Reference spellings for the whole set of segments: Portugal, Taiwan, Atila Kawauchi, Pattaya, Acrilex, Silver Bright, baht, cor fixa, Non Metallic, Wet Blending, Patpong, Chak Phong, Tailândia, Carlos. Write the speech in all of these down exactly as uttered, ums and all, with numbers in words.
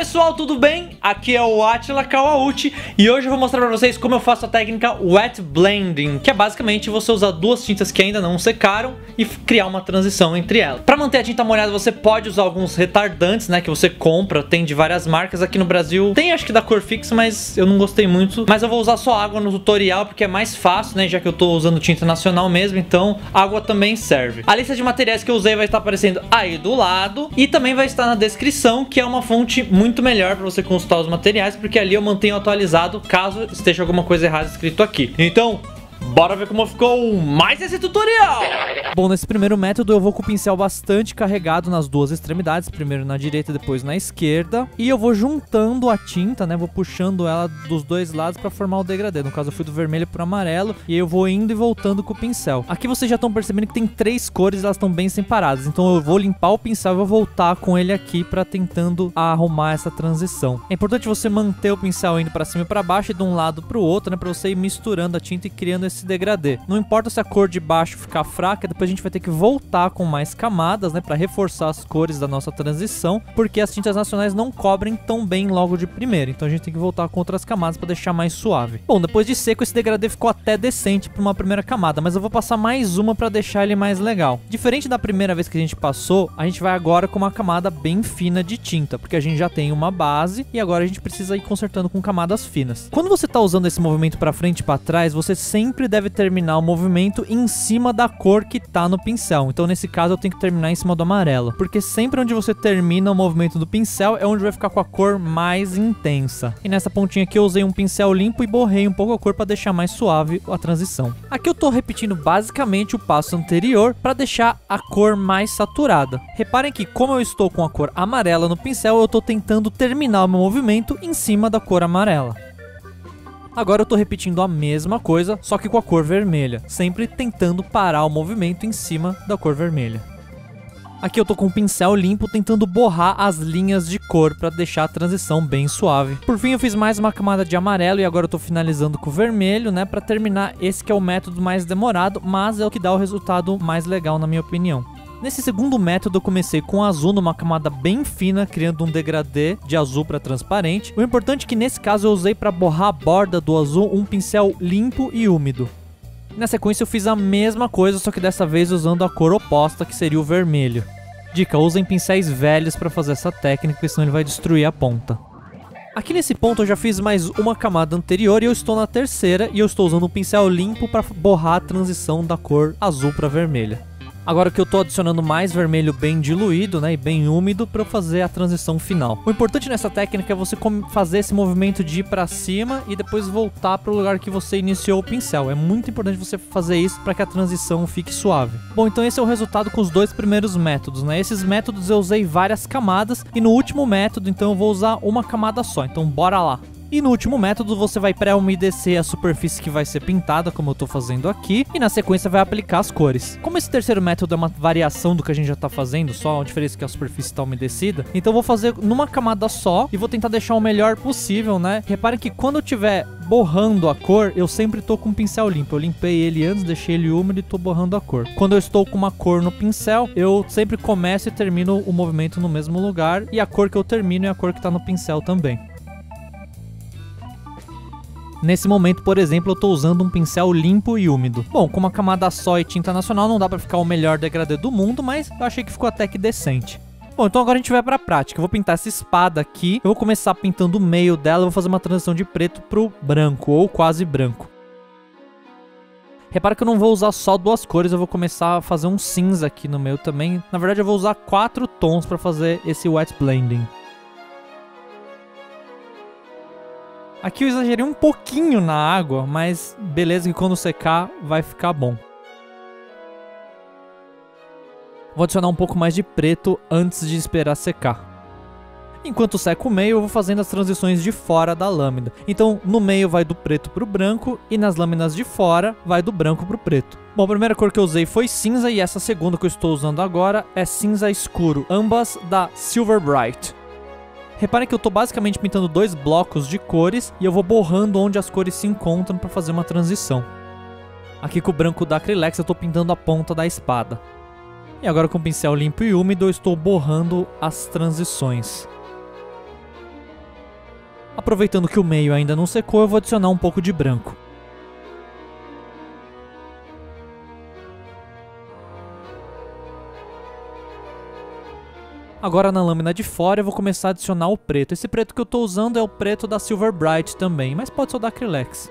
pessoal, tudo bem? Aqui é o Atila Kawauchi e hoje eu vou mostrar pra vocês como eu faço a técnica Wet Blending, que é basicamente você usar duas tintas que ainda não secaram e criar uma transição entre elas. Pra manter a tinta molhada você pode usar alguns retardantes, né, que você compra, tem de várias marcas. Aqui no Brasil tem, acho que da Cor Fixa, mas eu não gostei muito. Mas eu vou usar só água no tutorial porque é mais fácil, né, já que eu tô usando tinta nacional mesmo, então água também serve. A lista de materiais que eu usei vai estar aparecendo aí do lado e também vai estar na descrição, que é uma fonte muito melhor para você consultar os materiais, porque ali eu mantenho atualizado caso esteja alguma coisa errada escrito aqui. Então, bora ver como ficou mais esse tutorial! Bom, nesse primeiro método eu vou com o pincel bastante carregado nas duas extremidades, primeiro na direita, depois na esquerda, e eu vou juntando a tinta, né, vou puxando ela dos dois lados para formar o degradê. No caso eu fui do vermelho pro amarelo, e eu vou indo e voltando com o pincel. Aqui vocês já estão percebendo que tem três cores, elas estão bem separadas, então eu vou limpar o pincel e vou voltar com ele aqui para tentando arrumar essa transição. É importante você manter o pincel indo para cima e para baixo e de um lado pro outro, né, para você ir misturando a tinta e criando esse degradê. Não importa se a cor de baixo ficar fraca, depois a gente vai ter que voltar com mais camadas, né, para reforçar as cores da nossa transição, porque as tintas nacionais não cobrem tão bem logo de primeira, então a gente tem que voltar com outras camadas para deixar mais suave. Bom, depois de seco esse degradê ficou até decente para uma primeira camada, mas eu vou passar mais uma para deixar ele mais legal. Diferente da primeira vez que a gente passou, a gente vai agora com uma camada bem fina de tinta, porque a gente já tem uma base e agora a gente precisa ir consertando com camadas finas. Quando você tá usando esse movimento para frente e para trás, você sempre deve terminar o movimento em cima da cor que tá no pincel. Então nesse caso eu tenho que terminar em cima do amarelo, porque sempre onde você termina o movimento do pincel é onde vai ficar com a cor mais intensa. E nessa pontinha aqui eu usei um pincel limpo e borrei um pouco a cor para deixar mais suave a transição. Aqui eu tô repetindo basicamente o passo anterior para deixar a cor mais saturada. Reparem que como eu estou com a cor amarela no pincel, eu tô tentando terminar o meu movimento em cima da cor amarela. Agora eu tô repetindo a mesma coisa, só que com a cor vermelha, sempre tentando parar o movimento em cima da cor vermelha. Aqui eu tô com o pincel limpo tentando borrar as linhas de cor para deixar a transição bem suave. Por fim eu fiz mais uma camada de amarelo e agora eu tô finalizando com o vermelho, né, para terminar esse que é o método mais demorado, mas é o que dá o resultado mais legal na minha opinião. Nesse segundo método eu comecei com azul numa camada bem fina, criando um degradê de azul para transparente. O importante é que nesse caso eu usei para borrar a borda do azul um pincel limpo e úmido. Na sequência eu fiz a mesma coisa, só que dessa vez usando a cor oposta, que seria o vermelho. Dica, usem pincéis velhos para fazer essa técnica, porque senão ele vai destruir a ponta. Aqui nesse ponto eu já fiz mais uma camada anterior e eu estou na terceira e eu estou usando um pincel limpo para borrar a transição da cor azul para vermelha. Agora que eu tô adicionando mais vermelho bem diluído, né, e bem úmido para fazer a transição final. O importante nessa técnica é você fazer esse movimento de ir para cima e depois voltar para o lugar que você iniciou o pincel. É muito importante você fazer isso para que a transição fique suave. Bom, então esse é o resultado com os dois primeiros métodos, né? Esses métodos eu usei várias camadas e no último método então eu vou usar uma camada só. Então bora lá. E no último método você vai pré-umedecer a superfície que vai ser pintada, como eu tô fazendo aqui, e na sequência vai aplicar as cores. Como esse terceiro método é uma variação do que a gente já tá fazendo, só a diferença é que a superfície tá umedecida, então eu vou fazer numa camada só e vou tentar deixar o melhor possível, né? Reparem que quando eu tiver borrando a cor, eu sempre tô com o pincel limpo. Eu limpei ele antes, deixei ele úmido e tô borrando a cor. Quando eu estou com uma cor no pincel, eu sempre começo e termino o movimento no mesmo lugar, e a cor que eu termino é a cor que tá no pincel também. Nesse momento, por exemplo, eu estou usando um pincel limpo e úmido. Bom, com uma camada só e tinta nacional não dá para ficar o melhor degradê do mundo, mas eu achei que ficou até que decente. Bom, então agora a gente vai para a prática. Eu vou pintar essa espada aqui, eu vou começar pintando o meio dela, eu vou fazer uma transição de preto para o branco, ou quase branco. Repara que eu não vou usar só duas cores, eu vou começar a fazer um cinza aqui no meio também. Na verdade, eu vou usar quatro tons para fazer esse wet blending. Aqui eu exagerei um pouquinho na água, mas beleza que quando secar vai ficar bom. Vou adicionar um pouco mais de preto antes de esperar secar. Enquanto seca o meio, eu vou fazendo as transições de fora da lâmina. Então no meio vai do preto pro branco e nas lâminas de fora vai do branco pro preto. Bom, a primeira cor que eu usei foi cinza e essa segunda que eu estou usando agora é cinza escuro, ambas da Silver Bright. Reparem que eu estou basicamente pintando dois blocos de cores e eu vou borrando onde as cores se encontram para fazer uma transição. Aqui com o branco da Acrilex eu estou pintando a ponta da espada. E agora com o pincel limpo e úmido eu estou borrando as transições. Aproveitando que o meio ainda não secou, eu vou adicionar um pouco de branco. Agora na lâmina de fora eu vou começar a adicionar o preto. Esse preto que eu estou usando é o preto da Silver Bright também, mas pode ser o da Acrilex.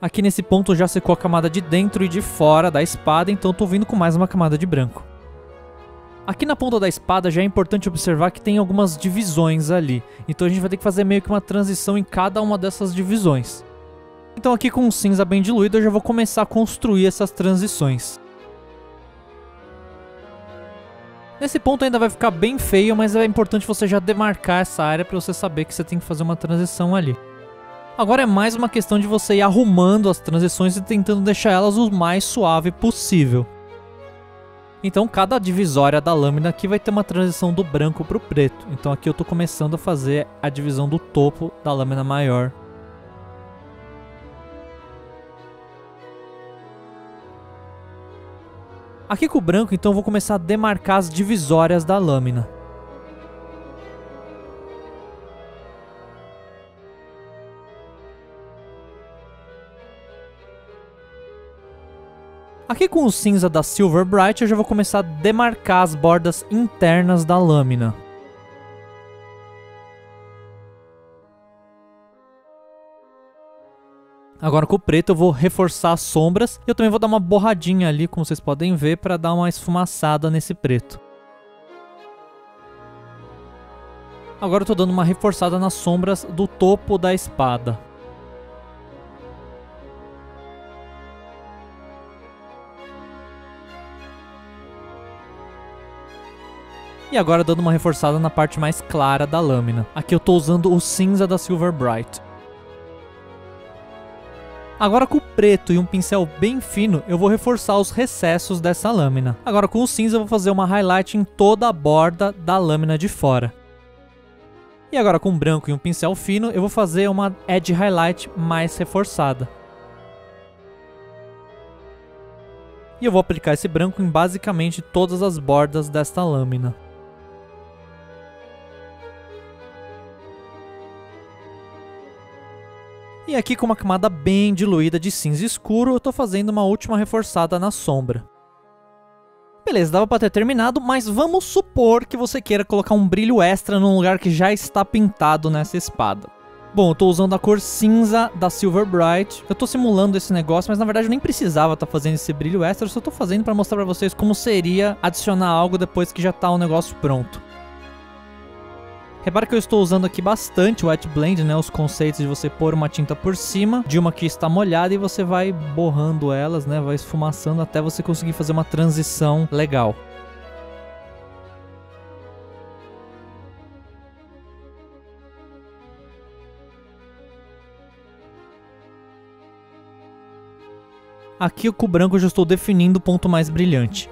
Aqui nesse ponto já secou a camada de dentro e de fora da espada, então estou vindo com mais uma camada de branco. Aqui na ponta da espada já é importante observar que tem algumas divisões ali, então a gente vai ter que fazer meio que uma transição em cada uma dessas divisões. Então aqui com um cinza bem diluído eu já vou começar a construir essas transições. Nesse ponto ainda vai ficar bem feio, mas é importante você já demarcar essa área para você saber que você tem que fazer uma transição ali. Agora é mais uma questão de você ir arrumando as transições e tentando deixar elas o mais suave possível. Então cada divisória da lâmina aqui vai ter uma transição do branco para o preto. Então aqui eu estou começando a fazer a divisão do topo da lâmina maior. Aqui com o branco, então, eu vou começar a demarcar as divisórias da lâmina. Aqui com o cinza da Silver Bright, eu já vou começar a demarcar as bordas internas da lâmina. Agora com o preto eu vou reforçar as sombras e eu também vou dar uma borradinha ali, como vocês podem ver, para dar uma esfumaçada nesse preto. Agora eu estou dando uma reforçada nas sombras do topo da espada. E agora dando uma reforçada na parte mais clara da lâmina. Aqui eu estou usando o cinza da Silver Bright. Agora com o preto e um pincel bem fino, eu vou reforçar os recessos dessa lâmina. Agora com o cinza eu vou fazer uma highlight em toda a borda da lâmina de fora. E agora com o branco e um pincel fino, eu vou fazer uma edge highlight mais reforçada. E eu vou aplicar esse branco em basicamente todas as bordas desta lâmina. E aqui com uma camada bem diluída de cinza escuro, eu estou fazendo uma última reforçada na sombra. Beleza, dava para ter terminado, mas vamos supor que você queira colocar um brilho extra num lugar que já está pintado nessa espada. Bom, eu estou usando a cor cinza da Silver Bright. Eu estou simulando esse negócio, mas na verdade eu nem precisava estar fazendo esse brilho extra, eu só estou fazendo para mostrar para vocês como seria adicionar algo depois que já está o negócio pronto. Repara que eu estou usando aqui bastante o Wet Blend, né, os conceitos de você pôr uma tinta por cima de uma que está molhada e você vai borrando elas, né, vai esfumaçando até você conseguir fazer uma transição legal. Aqui com o branco eu já estou definindo o ponto mais brilhante.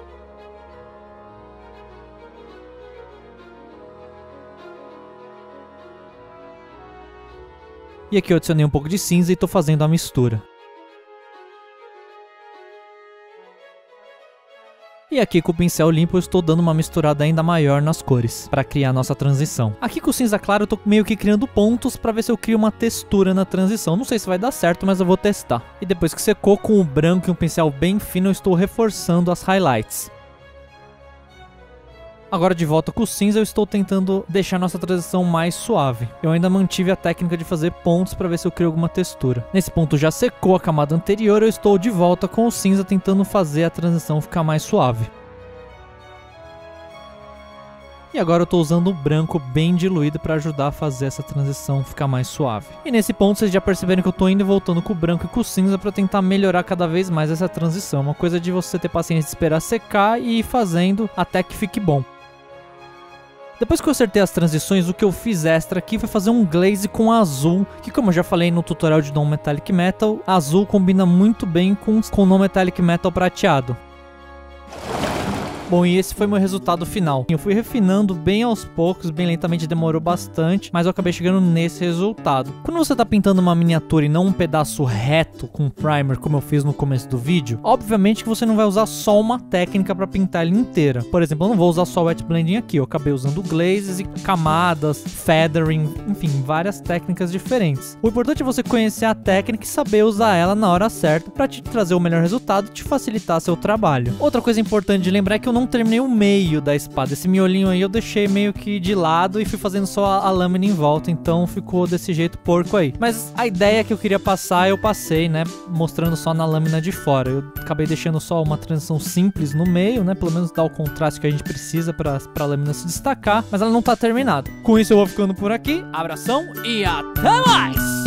E aqui eu adicionei um pouco de cinza e estou fazendo a mistura. E aqui com o pincel limpo eu estou dando uma misturada ainda maior nas cores, para criar a nossa transição. Aqui com o cinza claro eu estou meio que criando pontos para ver se eu crio uma textura na transição. Não sei se vai dar certo, mas eu vou testar. E depois que secou, com o branco e um pincel bem fino eu estou reforçando as highlights. Agora de volta com o cinza eu estou tentando deixar nossa transição mais suave. Eu ainda mantive a técnica de fazer pontos para ver se eu crio alguma textura. Nesse ponto já secou a camada anterior, eu estou de volta com o cinza tentando fazer a transição ficar mais suave. E agora eu estou usando o branco bem diluído para ajudar a fazer essa transição ficar mais suave. E nesse ponto vocês já perceberam que eu estou indo e voltando com o branco e com o cinza para tentar melhorar cada vez mais essa transição. Uma coisa de você ter paciência de esperar secar e ir fazendo até que fique bom. Depois que eu acertei as transições, o que eu fiz extra aqui foi fazer um glaze com azul, que como eu já falei no tutorial de Non Metallic Metal, azul combina muito bem com, com Non Metallic Metal prateado. Bom, e esse foi meu resultado final. Eu fui refinando bem aos poucos, bem lentamente, demorou bastante, mas eu acabei chegando nesse resultado. Quando você tá pintando uma miniatura e não um pedaço reto com primer, como eu fiz no começo do vídeo, obviamente que você não vai usar só uma técnica para pintar ela inteira. Por exemplo, eu não vou usar só o Wet Blending aqui, eu acabei usando glazes e camadas, feathering, enfim, várias técnicas diferentes. O importante é você conhecer a técnica e saber usar ela na hora certa para te trazer o melhor resultado e te facilitar seu trabalho. Outra coisa importante de lembrar é que eu não terminei o meio da espada. Esse miolinho aí eu deixei meio que de lado e fui fazendo só a, a lâmina em volta, então ficou desse jeito porco aí. Mas a ideia que eu queria passar eu passei, né, mostrando só na lâmina de fora. Eu acabei deixando só uma transição simples no meio, né, pelo menos dá o contraste que a gente precisa para a lâmina se destacar, mas ela não tá terminada. Com isso eu vou ficando por aqui, abração e até mais!